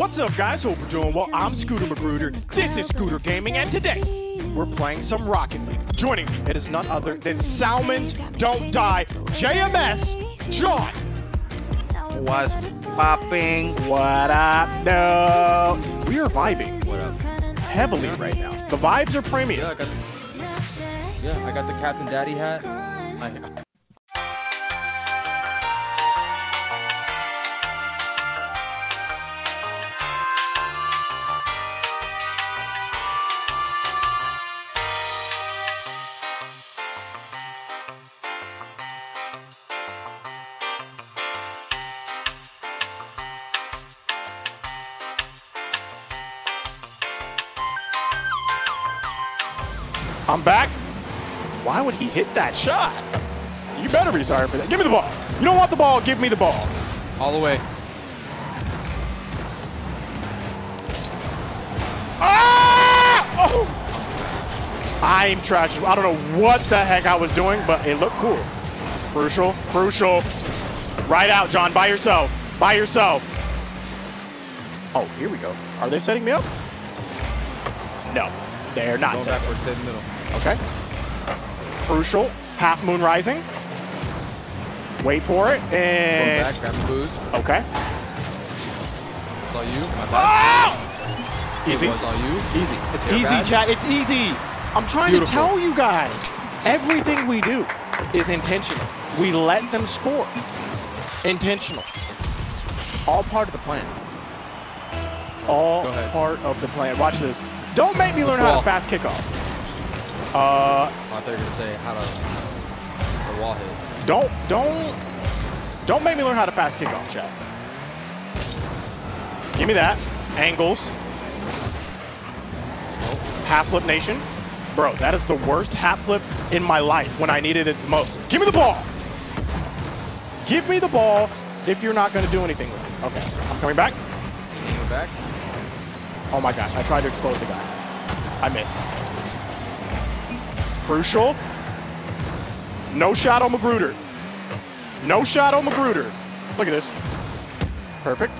What's up, guys? Hope you're doing well. I'm Scooter Magruder. This is Scooter Gaming, and today we're playing some Rocket League. Joining me, it is none other than Salmon's Don't Die, JMS, John. What's popping? What up, no? We are vibing heavily right now. The vibes are premium. Yeah, I got the Captain Daddy hat. I'm back. Why would he hit that shot? You better be sorry for that. Give me the ball. You don't want the ball, give me the ball. All the way. Ah! Oh! I'm trash. I don't know what the heck I was doing, but it looked cool. Crucial, crucial. Right out, John, by yourself, by yourself. Oh, here we go. Are they setting me up? No, they're not going setting backwards, in the middle. Okay. Crucial. Half moon rising. Wait for it. And going back, grab the boost. Okay. It's all you. My bad. Oh! Easy. It's all you. Easy. It's Air easy, bad. Chat. It's easy. I'm trying to tell you guys, everything we do is intentional. We let them score. Intentional. All part of the plan. All part of the plan. Watch this. Don't make me learn how to fast kick off. I thought you were gonna say how to the wall hit. Don't make me learn how to fast kick off, chat. Give me that. Angles. Half flip nation. Bro, that is the worst half flip in my life when I needed it the most. Give me the ball. Give me the ball if you're not gonna do anything with it. Okay, I'm coming back. Coming back. Oh my gosh, I tried to expose the guy. I missed. Crucial. No shot on Magruder. No shot on Magruder. Look at this. Perfect.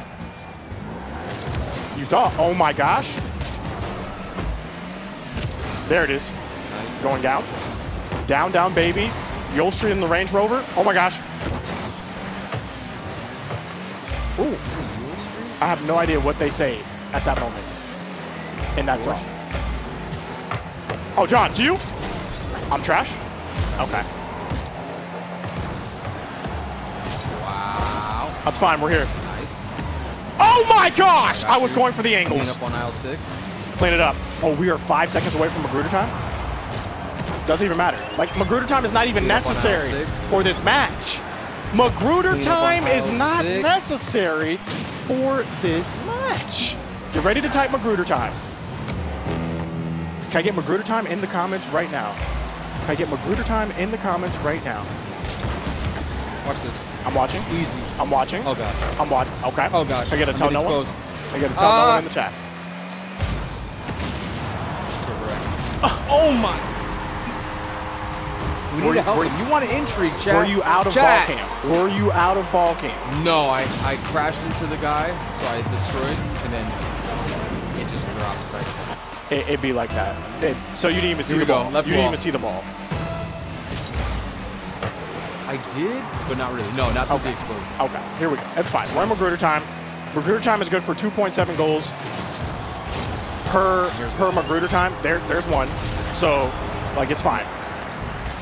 You thought, oh my gosh. There it is. Nice. Going down. Down, down, baby. Yol Street in the Range Rover. Oh my gosh. Ooh. I have no idea what they say at that moment. And that's all. Oh, John, to you? I'm trash? Okay. Wow. That's fine, we're here. Nice. Oh my gosh! I was going for the angles. Clean up on aisle 6. Clean it up. Oh, we are 5 seconds away from Magruder time? Doesn't even matter. Like, Magruder time is not even necessary for this match. Magruder time is not necessary for this match. Get ready to type Magruder time. Can I get Magruder time in the comments right now? Can I get Magruder time in the comments right now? Watch this. I'm watching. Easy. I'm watching. Oh, God. I'm watching. Okay. Oh, God. I gotta tell no one. I gotta tell no one in the chat. Correct. Oh, my. We need help. You want an intrigue, chat? Were you out of ball camp? Were you out of ball camp? No, I crashed into the guy, so I destroyed, and then it just dropped right there. It'd be like that. So you didn't even see the ball. You didn't even see the ball. I did, but not really. No, not the explosion. Okay, here we go. That's fine. We're on Magruder time. Magruder time is good for 2.7 goals per Magruder time. There's one. So, like, it's fine.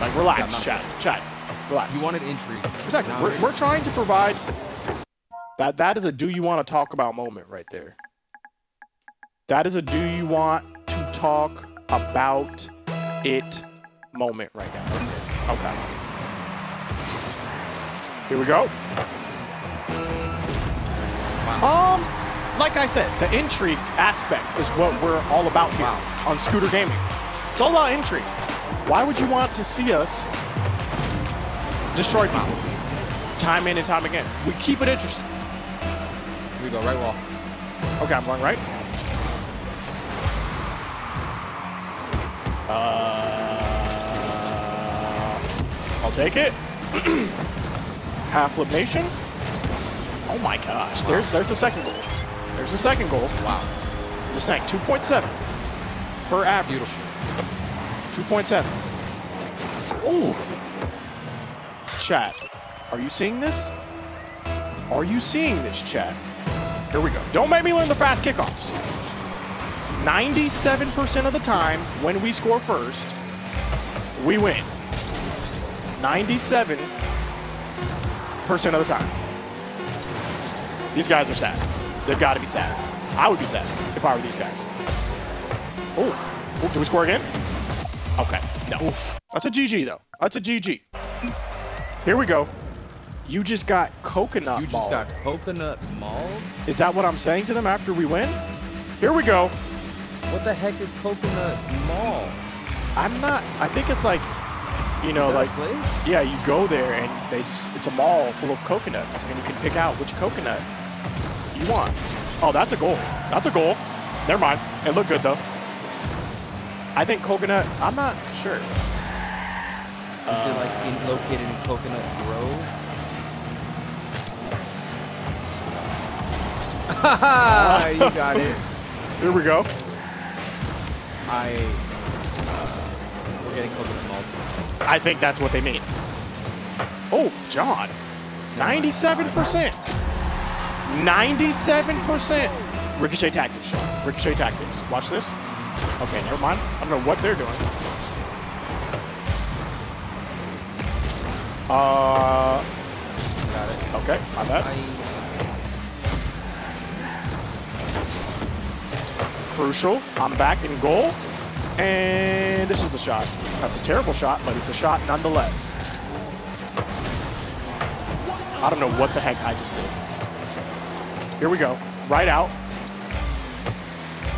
Like, relax, chat. Relax. You wanted intrigue. Exactly. We're trying to provide. That is a do you want to talk about moment right there. That is a do you want to talk about it moment right now. Okay. Here we go. Like I said, the intrigue aspect is what we're all about here on Scooter Gaming. It's all about intrigue. Why would you want to see us destroy people time in and time again? We keep it interesting. Here we go, right wall. Okay, I'm going right. I'll take it. Half flip nation. Oh my gosh, there's the second goal. There's the second goal. Wow. Just saying, 2.7 per average. Beautiful. 2.7. Ooh. Chat, are you seeing this? Are you seeing this, chat? Here we go. Don't make me learn the fast kickoffs. 97% of the time, when we score first, we win. 97% of the time. These guys are sad. They've got to be sad. I would be sad if I were these guys. Oh, do we score again? Okay, no. That's a GG, though. That's a GG. Here we go. You just got coconut mauled. You just got coconut mauled? Is that what I'm saying to them after we win? Here we go. What the heck is coconut mauled? I'm not. I think it's like, you know, like, yeah, you go there and they just, it's a mall full of coconuts and you can pick out which coconut you want. Oh, that's a goal. That's a goal. Never mind. It looked good, though. I think coconut, I'm not sure. Is it like being located in Coconut Grove? Haha, you got it. Here we go. We're getting coconut mauled. I think that's what they mean. Oh, John. 97%. 97%. Ricochet tactics, Sean. Ricochet tactics. Watch this. Okay, never mind. I don't know what they're doing. Got it. Okay, my bad. Crucial. I'm back in goal. And this is the shot. That's a terrible shot, but it's a shot nonetheless. I don't know what the heck I just did. Here we go. Right out.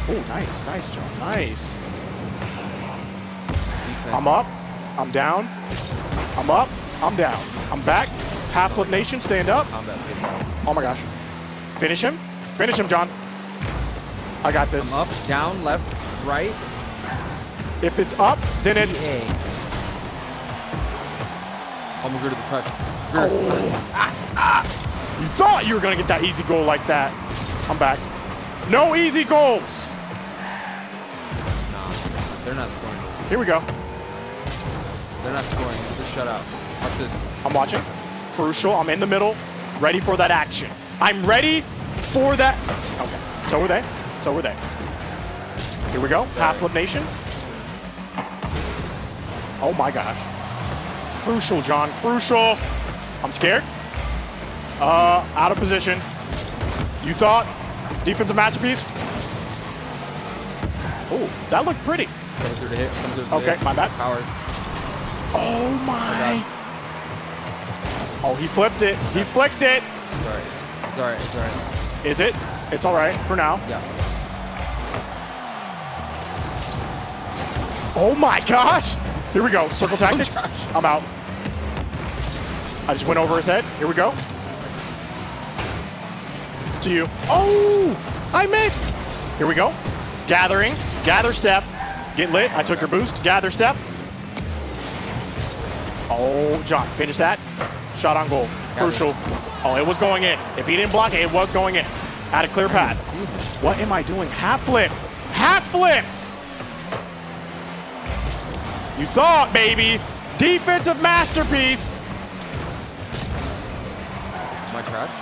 Oh, nice, nice, John. Nice. I'm up. I'm down. I'm up. I'm down. I'm back. Half flip nation, stand up. Oh my gosh. Finish him. Finish him, John. I got this. I'm up, down, left, right. If it's up, then it's... I'm going to the touch. Oh. Ah, ah. You thought you were going to get that easy goal like that. I'm back. No easy goals. Nah, they're not scoring. Here we go. They're not scoring. It's a shutout. Watch this. I'm watching. Crucial. I'm in the middle. Ready for that action. I'm ready for that. Okay. So were they. So were they. Here we go. Half flip nation. Oh my gosh. Crucial, John. Crucial. I'm scared. Out of position. You thought defensive masterpiece? Oh, that looked pretty. Comes through the hit. Comes through the okay, hit. My bad. Powers. Oh my. Oh, he flipped it. He flicked it. It's all right. It's all right. It's all right. Is it? It's all right for now. Yeah. Oh my gosh. Here we go, circle tactics. Oh, I'm out. I just went over his head. Here we go. To you. Oh, I missed. Here we go. Gathering, gather step. Get lit, I took your boost. Gather step. Oh, John, finish that. Shot on goal, crucial. Oh, it was going in. If he didn't block it, it was going in. Had a clear path. What am I doing? Half flip, half flip. You thought, baby. Defensive masterpiece. My crash?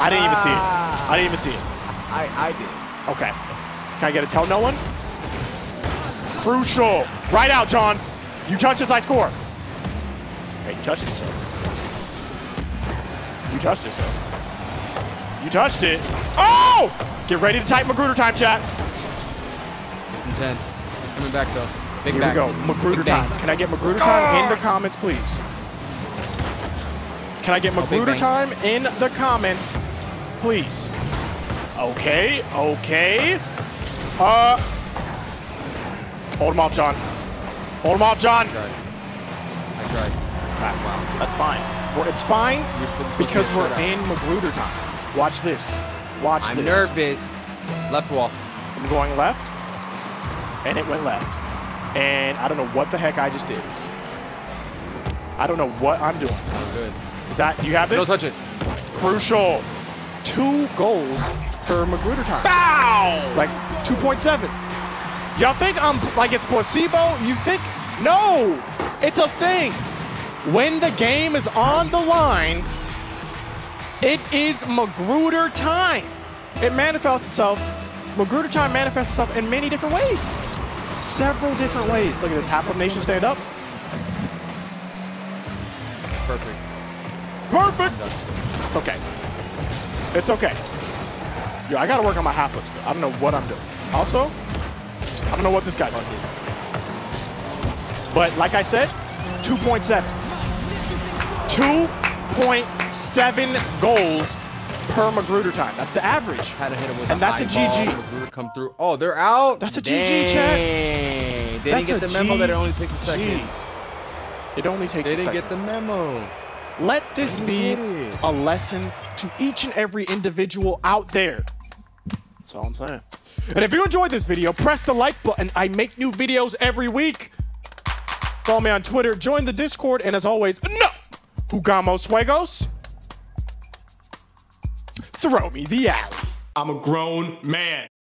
I didn't even see it. I didn't even see it. I did. Okay. Can I get a tell no one? Crucial. Right out, John. You touch this, I score. Okay, you touched it, sir. You touched it, sir. You touched it. Oh! Get ready to type Magruder time, chat. It's intense. Coming back though. Big Here back. Here we go. Magruder time. Can I get Magruder time in the comments, please? Can I get Magruder time in the comments, please? Okay. Okay. Hold him off, John. Hold him off, John. I tried. Wow. That's fine. It's fine because we're in Magruder time. Watch this. Watch this. I'm nervous. Left wall. I'm going left. And it went left. And I don't know what the heck I just did. I don't know what I'm doing. Good. Is that, you have this? Don't touch it. Crucial. 2 goals per Magruder time. Bow! Like 2.7. Y'all think I'm like it's placebo? You think? No, it's a thing. When the game is on the line, it is Magruder time. It manifests itself. Magruder time manifests itself in many different ways. Several different ways. Look at this. Half of nation stand up. Perfect. Perfect. It's okay. It's okay. Yo, I gotta work on my half flips though. I don't know what I'm doing. Also, I don't know what this guy did. But like I said, 2.7. 2.7 goals per Magruder time. That's the average. Had to hit him with and a that's a GG. Magruder come through. Oh, they're out. That's a GG, chat. They didn't get the memo that it only takes a second. It only takes a second. They didn't get the memo. Let this be a lesson to each and every individual out there. That's all I'm saying. And if you enjoyed this video, press the like button. I make new videos every week. Follow me on Twitter, join the Discord, and as always, no Jugamos Juegos. Throw me the alley. I'm a grown man.